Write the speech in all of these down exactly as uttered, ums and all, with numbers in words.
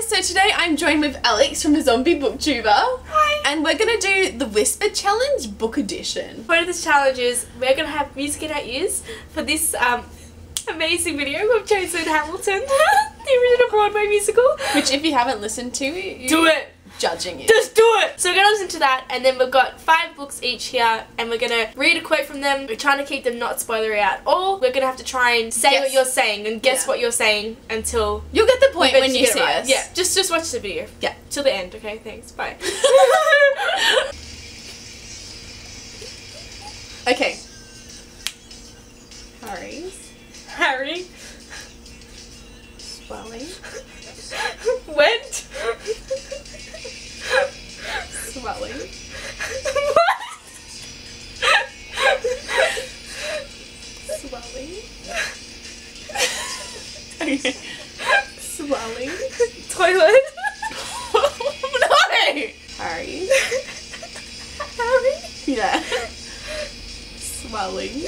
guys, so today I'm joined with Alex from the Zombie BookTuber. Hi! And we're going to do the Whisper Challenge book edition. One of the challenges, we're going to have music in our ears for this um, amazing video of Jason Hamilton, the original Broadway musical. Which if you haven't listened to, you do it! Judging it. Just do it! So we're gonna listen to that, and then we've got five books each here, and we're gonna read a quote from them. We're trying to keep them not spoilery at all. We're gonna have to try and say guess. what you're saying and guess yeah. what you're saying until you'll get the point when you see us. Yeah, just just watch the video. Yeah, till the end. Okay, thanks. Bye. Okay. Harry's. Harry. Swelling. Went. Swelling. What? Swelling. Okay. Swelling. Toilet. No! Harry. Harry? Yeah. Swelling.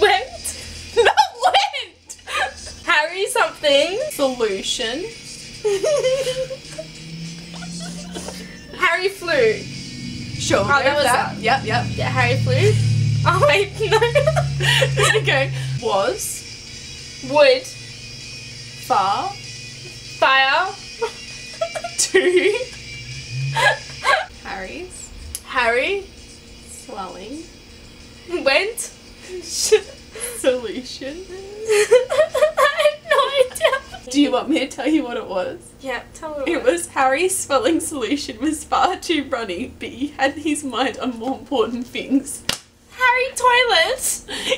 Went. No, went! Harry something. Solution. Harry flew. Sure. Oh, that was that. that. Yep, yep. Yeah, Harry flew. Oh wait, no. Okay. Was. Would. Far. Fire. Two. Harry's. Harry. Swelling. Went. Solution. Do you want me to tell you what it was? Yeah, tell me what it was. It was Harry's spelling solution was far too runny, but he had his mind on more important things. Harry toilet!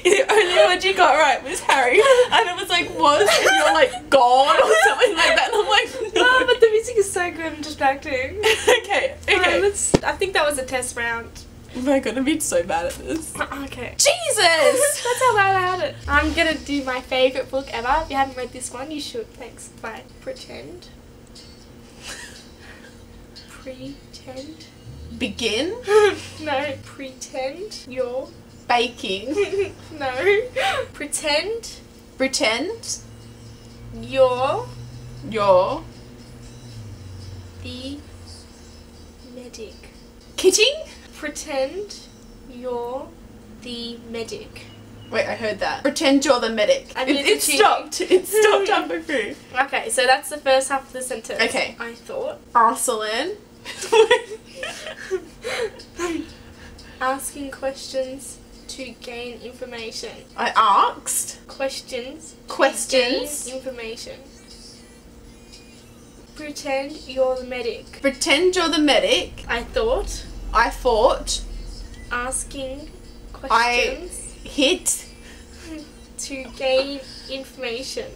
The only word you got right was Harry, and it was like, was, and you're like, God, or something like that, and I'm like, no. Oh, but the music is so good and distracting. Okay, okay. Right, let's, I think that was a test round. We're gonna be so bad at this. Okay. Jesus! That's how bad I had it. I'm gonna do my favourite book ever. If you haven't read this one, you should. Thanks. Bye. Pretend. Pretend. Begin? No. Pretend. You're. Baking. No. Pretend. Pretend. You're. You're. The. Medic. Kitting? Pretend you're the medic. Wait, I heard that. Pretend you're the medic. I mean, it, it stopped. It stopped on my food. Okay, so that's the first half of the sentence. Okay. I thought. Arcelin. Asking questions to gain information. I asked. Questions. Questions. To gain information. Pretend you're the medic. Pretend you're the medic. I thought. I fought. Asking questions. I hit. To gain information.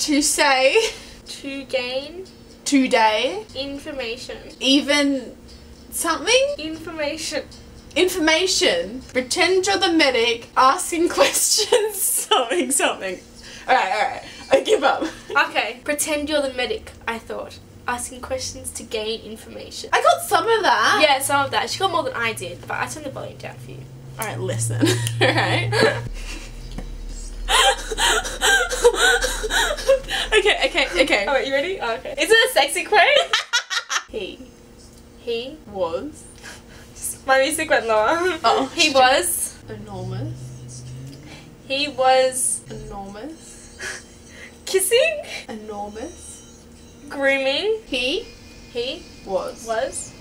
To say. To gain. Today. Information. Even something? Information. Information. Pretend you're the medic. Asking questions. Something, something. Alright, alright. I give up. Okay. Pretend you're the medic, I thought. Asking questions to gain information. I got some of that. Yeah, some of that. She got more than I did, but I turned the volume down for you. Alright, listen. Alright. Okay, okay, okay. Alright, you ready? Oh, okay. Is it a sexy quote? he. He. Was. My music went lower. Oh. He was. Enormous. He was. Enormous. Kissing. Enormous. Grooming. He. He. Was. Was.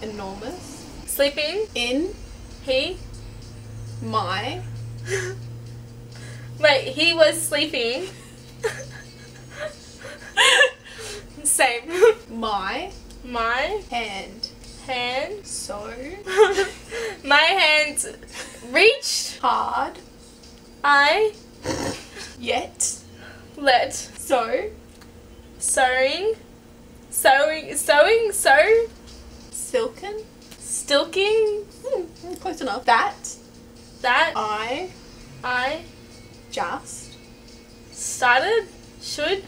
Enormous. Sleeping. In. He. My. Wait, he was sleeping. Same. My. My. Hand. Hand. So. My hand reached. Hard. I. Yet. Let. So. Sewing, sewing, sewing, sew, silken, stilking, mm, close enough. That, that, I, I, just, started, should,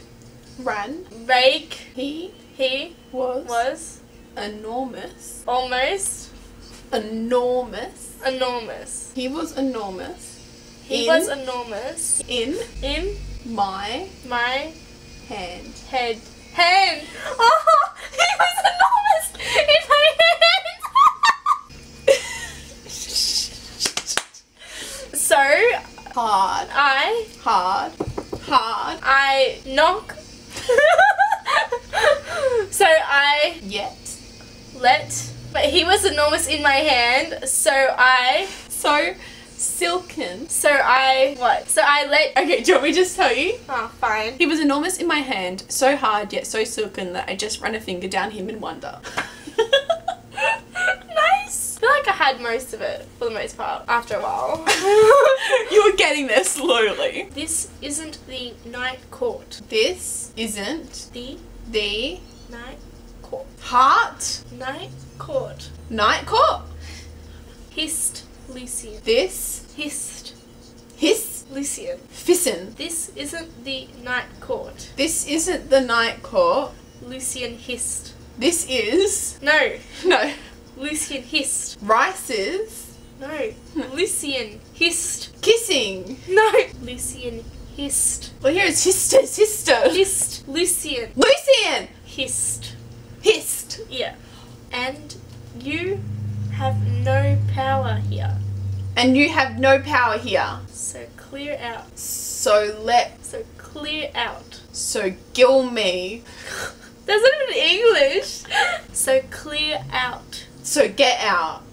ran, rake, he, he, was, was, enormous, almost, enormous, enormous, he was enormous, he in, was enormous, in, in, my, my, hand. Head. hand. Oh, he was enormous in my hand. So hard. I hard hard. I knock. So I yet let. But he was enormous in my hand. So I so. Silken. So I what? So I let. Okay, do you want me to just tell you? Oh, fine. He was enormous in my hand, so hard yet so silken that I just ran a finger down him in wonder. Nice. I feel like I had most of it for the most part after a while. You were getting there slowly. This isn't the night court. This isn't the the night court. Heart. Night court. Night court. Hist. Lucien. This. Hist. Hiss. Lucien. Fissin. This isn't the night court. This isn't the night court. Lucien hissed. This is. No. No. Lucien hissed. Rices. No. Lucien hissed. Kissing. No. Lucien hissed. Well, here it's hister, sister. Hissed. Lucien. Lucien. Hissed. Hissed. Yeah. And you have no power here. And you have no power here. So clear out. So let. So clear out. So gill me. That's not even English. So clear out. So get out.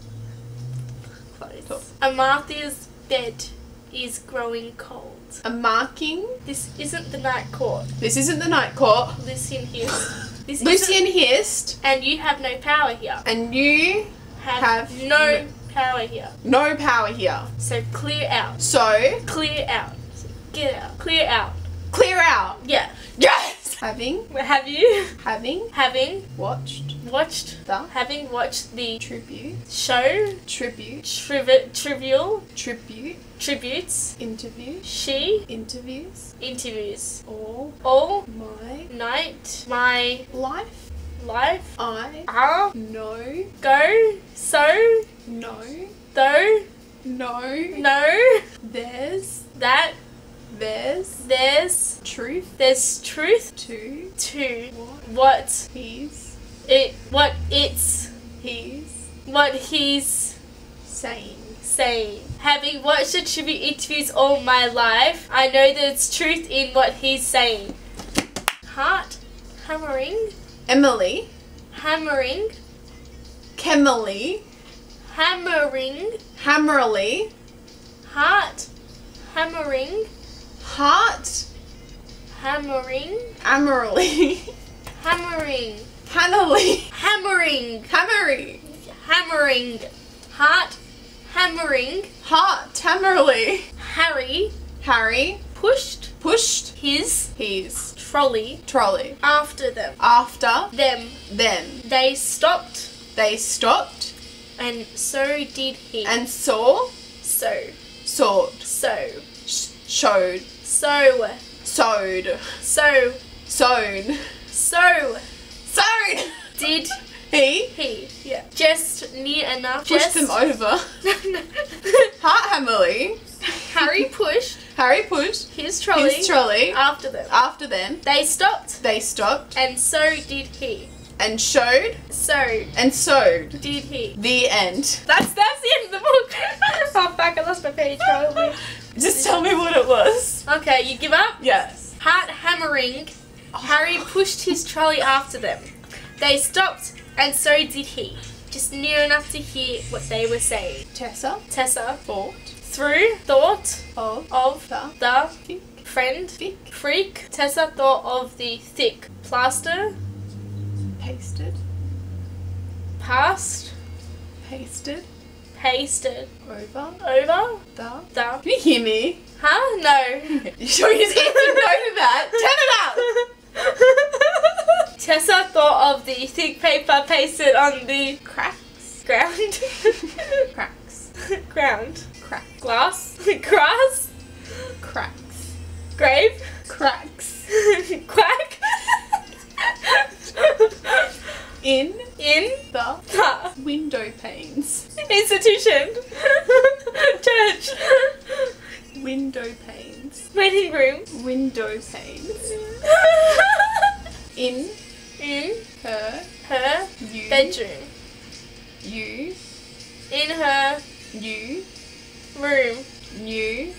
Close. Oh. Amartya's bed is growing cold. A marking. This isn't the night court. This isn't the night court. Lucien hissed. This Lucien hissed. And you have no power here. And you Have, have no, no power here. No power here. So clear out. So clear out. So get out. Clear out. Clear out. Yeah. Yes. Having. Have you? Having. Having. Watched. Watched. The. Having watched the. Tribute. Show. Tribute. Trivi trivial. Tribute. Tributes. Interview. She. Interviews. Interviews. All. All. My. Night. My. Life. Life. I. Are. No. Go. So. No. Though. No. No. There's. That. There's. There's. Truth. There's truth. To. To. What. What. He's. It. What it's. He's. What he's. Saying. Saying. Having watched the tribute interviews all my life, I know there's truth in what he's saying. Heart. Hammering. Emily. Hammering. Kemily. Hammering. Hammerly. Heart. Hammering. Heart. Hammering. Amerly. Hammering. Hannily. Hammering. Hammery. Hammering. Heart. Hammering. Heart. Hammerly. Harry. Harry. Pushed. Pushed. His. His. Trolley. Trolley. After them. After. Them. Them. They stopped. They stopped. And so did he. And saw. So. Sawed. So. Showed. So. Sewed. So. Sewn. So. Sewn. Did. He. He. Yeah. Just near enough. Pushed them over. Heart Hammerly. Harry pushed. Harry pushed his trolley, his trolley after them. After them. They stopped. They stopped. And so did he. And showed. Sewed. And sewed. Did he. The end. That's that's the end of the book. Oh fuck, I lost my page probably. Just tell me what it was. Okay, you give up? Yes. Heart hammering. Oh. Harry pushed his trolley after them. They stopped and so did he. Just near enough to hear what they were saying. Tessa. Tessa. Fought. Through. Thought. Of. Of. The. The. Thick. Friend. Thick. Freak. Tessa thought of the thick. Plaster. Pasted. Past. Pasted. Pasted. Over. Over. The. The. Can you hear me? Huh? No. You sure you just can't ignore that? Turn it up! Tessa thought of the thick paper pasted on the. Cracks. Ground. Cracks. Ground. Crack. Glass. Grass. Cracks. Grave. Cracks. Quack. In. In. The. The. Window panes. Institution. Church. Window panes. Waiting room. Window panes. in in her her you, bedroom. You in her you room. You.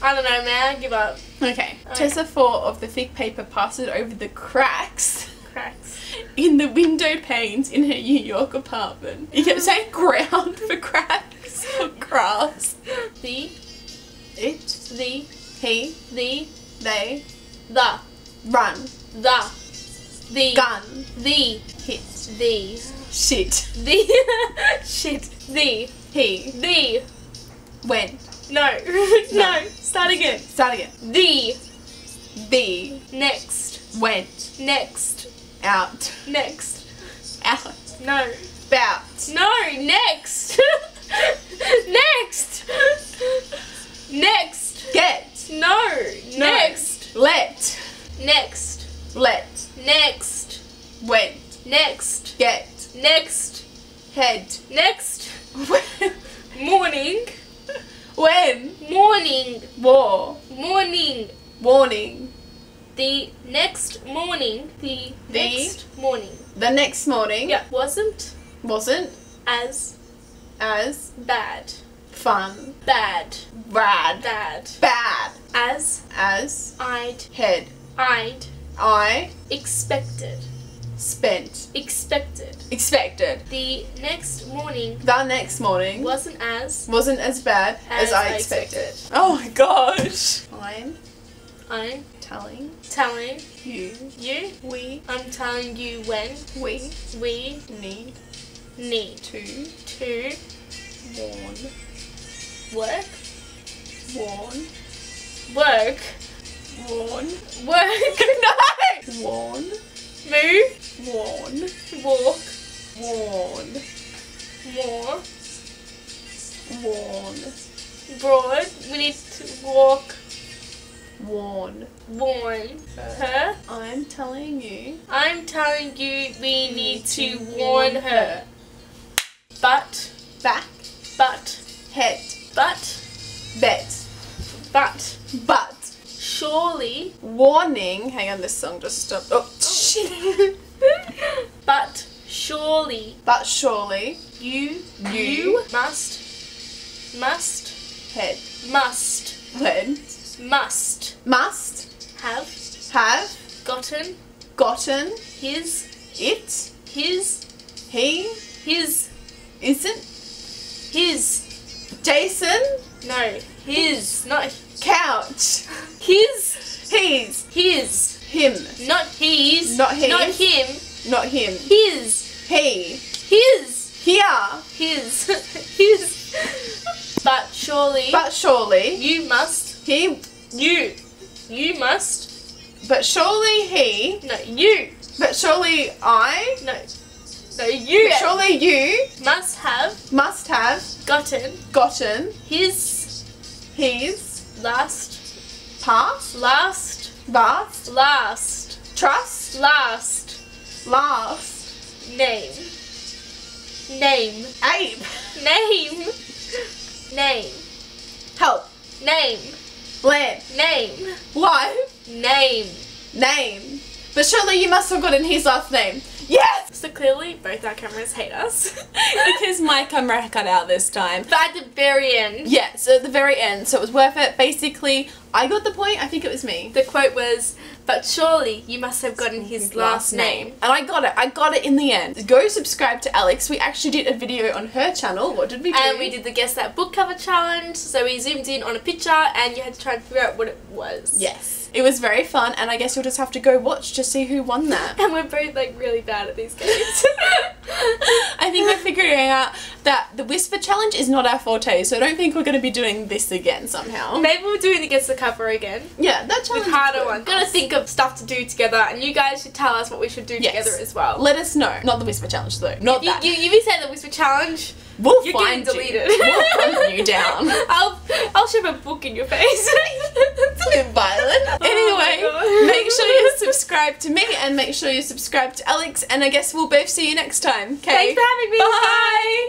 I don't know, man. I give up. Okay. okay. Tessa four of the thick paper passed it over the cracks. Cracks. In the window panes in her New York apartment. You kept saying ground for cracks or grass. The. It. The. He. The. They. The. Run. The. The. Gun. The. Hit. The. Shit. The. Shit. The. He. The. Went. No. no. No. Start again. Start again. The. The. Next. Went. Next. Out. Next. Out. No. Bout. No. Next. Next. Next. Get. No. no. Next. Let. Next. Let. Next. Went. Next. Get. Next. Head. Next. Morning. When? Morning. War. Morning. Warning. The next morning. The, the next morning. The next morning. Yeah. Wasn't. Wasn't. As. As. Bad. Fun. Bad. Rad. Bad. Bad. As. As. I'd. Head. I'd. I. Expected. Spent. Expected. Expected. The next morning. The next morning. Wasn't as. Wasn't as bad as, as I, expected. I expected. Oh my gosh. I'm. I'm. Telling. Telling. You. You. We. I'm telling you when. We. We. Need. Need. To. To. Warn. Work. Warn. Work. Warn. Work. No! Warn. Move. Warn. Walk. Warn. More. Warn. Broad. We need to walk. Warn. Warn. Her. I'm telling you. I'm telling you we need to warn her. But. Back. But. Head. But. Bet. But. But. Surely. Warning. Hang on, this song just stopped. Oh. But surely, but surely, you, you, you must, must, head, must, when, must, must, have, have, gotten, gotten, his, it, his, he, his, isn't, his, Jason, no, his, not couch, his, his, his. Him. Not his. Not his. Not him. Not him. His. He. His. Here. His. His. But surely. But surely. You must. He. You. You must. But surely he. No, you. But surely I. No. No, you. But surely you. Must have. Must have. Gotten. Gotten. His. His. Last. Past. Last. Last. Last. Trust. Last. Last. Name. Name. Ape. Name. Name. Help. Name. Land. Name. Life. Name. Name. But surely you must have gotten his last name. Yes! So clearly both our cameras hate us. Because my camera cut out this time. But at the very end. Yeah, so at the very end. So it was worth it. Basically, I got the point. I think it was me. The quote was, but surely you must have gotten his last name. And I got it. I got it in the end. Go subscribe to Alex. We actually did a video on her channel. What did we do? And we did the Guess That Book Cover Challenge. So we zoomed in on a picture and you had to try and figure out what it was. Yes. It was very fun, and I guess you'll just have to go watch to see who won that. And we're both like really bad at these games. I think we're figuring out that the Whisper Challenge is not our forte, so I don't think we're going to be doing this again somehow. Maybe we're doing the Guess the Cover again. Yeah, that challenge with harder ones. Got to think of stuff to do together, and you guys should tell us what we should do yes. together as well. Let us know. Not the Whisper Challenge though. Not you, that. You, you, you said the Whisper Challenge. We'll You're find you. Deleted. We'll find you down. I'll I'll shove a book in your face. It's a bit violent. Anyway, oh make sure you subscribe to me and make sure you subscribe to Alex. And I guess we'll both see you next time. Okay. Thanks for having me. Bye. Bye.